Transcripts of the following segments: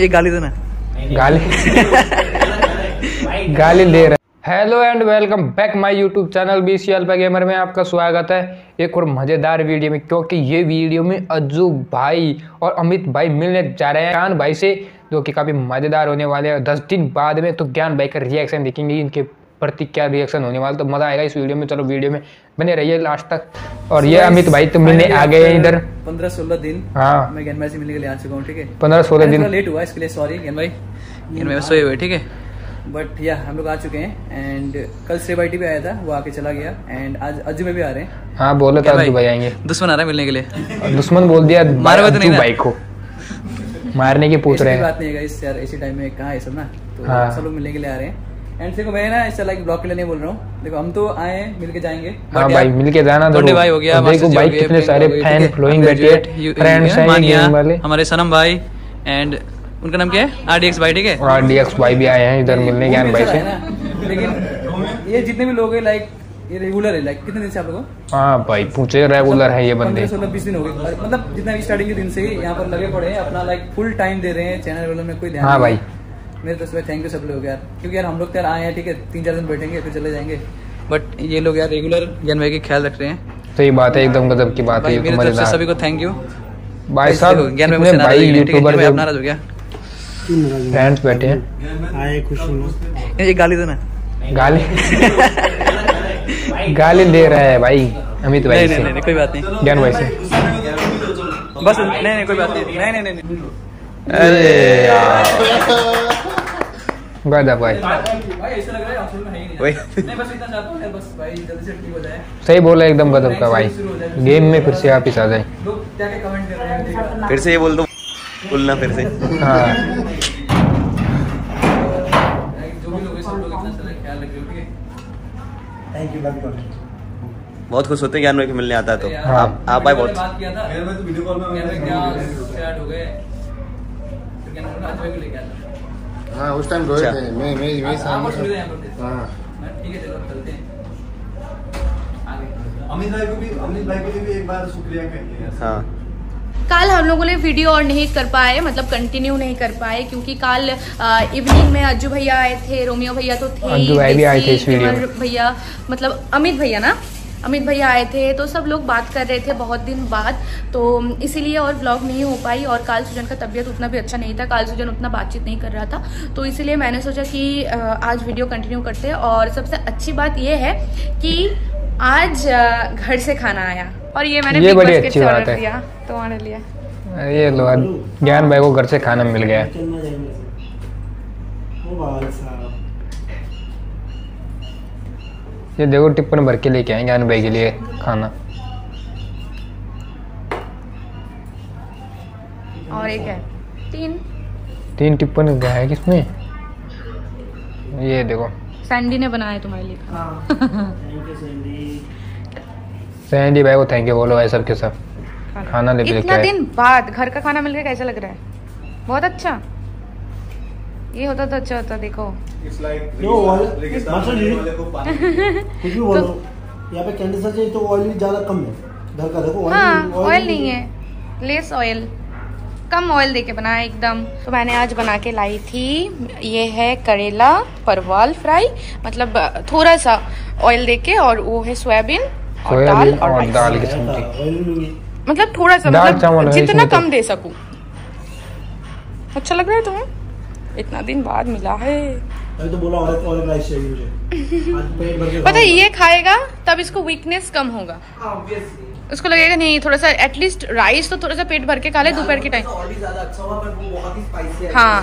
ये गाली देना, गाली गाली दे रहा है। Hello and welcome back my YouTube channel BCL पे गेमर में आपका स्वागत है एक और मज़ेदार वीडियो में, क्योंकि ये वीडियो में अज्जू भाई और अमित भाई मिलने जा रहे हैं ज्ञान भाई से, जो कि काफ़ी मज़ेदार होने वाले हैं। 10 दिन बाद में तो ज्ञान भाई का रिएक्शन देखेंगे, इनके प्रति क्या रिएक्शन होने वाला, तो मज़ा आएगा इस वीडियो में। चलो वीडियो में बने रहिए लास्ट तक। और ये अमित भाई तो मिलने आ गए हैं इधर। 15-16 दिन हाँ मैं ज्ञान भाई से मिलने के लिए आ चुका हूँ, ठीक है। 15-16 दिन लेट हुआ इसके लिए सॉरी ज्ञान भाई, ज्ञान भाई सोए हुए, ठीक है। बट या हम लोग आ चुके हैं एंड कल सेवाइटी पे आया था, वो आके चला गया एंड आज अज्जू में भी आ रहे हैं। हाँ बोला था अज्जू भाई आएंगे, दुश्मन आ रहा है मिलने के लिए। दुश्मन बोल दिया, मारा तो नहीं भाई को मारने की पूछ रहे हैं। बात नहीं है इस यार, इसी टाइम में कहाँ है सब ना, तो सब लोग मिलने के लिए आ रहे हैं। एंड देखो मैं ना इस लाइक ब्लॉक के लिए नहीं बोल रहा हूँ, देखो हम तो आए मिलके जाएंगे। हाँ भाई मिलके जाना, भाई हो गया, देखो भाई कितने सारे फैन फ्लोइंग बैठे, हमारे सनम भाई एंड उनका नाम क्या है RDX भाई, ठीक है। RDX भाई भी आए हैं इधर मिलने ज्ञान भाई से। लेकिन ये जितने भी लोग हैं लाइक ये रेगुलर है, लाइक कितने दिन से आप लोगों? हाँ भाई पूछे, रेगुलर है ये बंदे। 15-20 दिन हो गए, मतलब जितना भी स्टार्टिंग के दिन से ही यहाँ पर लगे पड़े हैं, अपना लाइक फुल टाइम दे रहे हैं चैनल वालों में कोई ध्यान। हाँ भाई मेरे तो सुबह थैंक यू सब लोग यार, क्योंकि यार हम लोग यार आए हैं, ठीक है 3-4 दिन बैठेंगे फिर चले जाएंगे, बट ये लोग यार रेगुलर ज्ञान भाई के ख्याल रख रहे हैं। सही बात है, एकदम गजब की बात है। सभी को थैंक यू भाई साहब, ज्ञान भाई यूट्यूबर नाराज हो गया, फ्रेंड्स बैठे हैं आए खुशी, ये गाली देना, गाली गाली दे रहा है भाई अमित भाई से। नहीं कोई बात नहीं, ज्ञान भाई से बस। नहीं कोई बात नहीं, नहीं। अरे गजब भाई, ऐसा लग रहा है असल में है ही नहीं। नहीं बस इतना चाहता हूं बस भाई जल्दी से ठीक हो जाए। सही बोला, एकदम गजब का भाई। गेम में फिर से आप ही आ जाएं, लोग क्या क्या कमेंट कर रहे हैं, फिर से ये बोल दो बोलना फिर से। हाँ जो भी लोग सब लोग अपना सारा ख्याल रख रहे हो, ठीक है थैंक यू। बहुत खुश होते हैं ज्ञान भाई के मिलने आता है तो। हाँ आप भाई बहुत बात किया था मेरे में तो वीडियो कॉल में क्या चैट हो गए, तो ज्ञान भाई आज भाई को लेके आया। हां उस टाइम गए थे, मैं सामने। हां ठीक है चलो चलते हैं। अमित भाई को भी एक बार शुक्रिया कहिए। हां कल हम लोगों ने वीडियो और नहीं कर पाए, मतलब कंटिन्यू नहीं कर पाए, क्योंकि कल इवनिंग में अज्जू भैया आए थे, रोमियो भैया तो थे, अज्जू भाई भी आए थे इस वीडियो में, भैया मतलब अमित भैया ना, अमित भैया आए थे, तो सब लोग बात कर रहे थे बहुत दिन बाद, तो इसीलिए और व्लॉग नहीं हो पाई। और कालसूजन का तबीयत उतना भी अच्छा नहीं था, कालसूजन उतना बातचीत नहीं कर रहा था, तो इसीलिए मैंने सोचा कि आज वीडियो कंटिन्यू करते। और सबसे अच्छी बात यह है कि आज घर से खाना आया, और ये मैंने बिग बास्केट से ऑर्डर किया तो आने लिया। ये लो ज्ञान भाई को घर से खाना मिल गया। ये देखो टिप्पण भर के लेके आए ज्ञान भाई के लिए खाना। और एक है तीन टिप्पण है किसमें, ये देखो सैंडी ने बनाया तुम्हारे लिए। सैंडी भाई को थैंक यू बोलो भाई, सब के सब खाना लेके आए। इतना दिन बाद घर का खाना मिल गया, कैसा लग रहा है? बहुत अच्छा, ये होता तो अच्छा होता। देखो यहाँ पे कैंडिसा चाहिए तो ऑयल भी ज़्यादा कम है घर का, देखो ऑयल नहीं है, लेस ऑयल, कम ऑयल देके बनाया एकदम। तो मैंने आज बना के लाई थी, ये है करेला परवल फ्राई, मतलब थोड़ा सा ऑयल देके, और वो है सोयाबीन और दाल की सब्जी, मतलब थोड़ा सा, मतलब जितना कम दे सकूं। अच्छा लग रहा है तुम्हें? इतना दिन बाद मिला है तो बोला और राइस चाहिए मुझे। पता है ये खाएगा तब इसको वीकनेस कम होगा, उसको लगेगा नहीं थोड़ा सा एटलीस्ट राइस तो थोड़ा सा पेट भर के खा ले दोपहर के टाइम। हाँ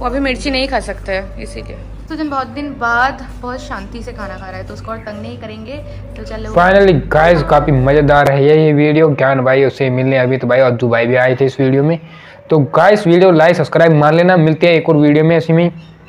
वो अभी मिर्ची नहीं खा सकते है इसीलिए। तो दिन बहुत दिन बाद बहुत शांति से खाना खा रहा है, तो उसको और तंग नहीं करेंगे, तो चलो। फाइनली गाइस काफी मजेदार है ये वीडियो, ज्ञान भाई उसे मिलने अमित भाई और अज्जू भाई भी आए थे इस वीडियो में। तो गाइस वीडियो लाइक सब्सक्राइब मान लेना, मिलते हैं एक और वीडियो में ऐसी में।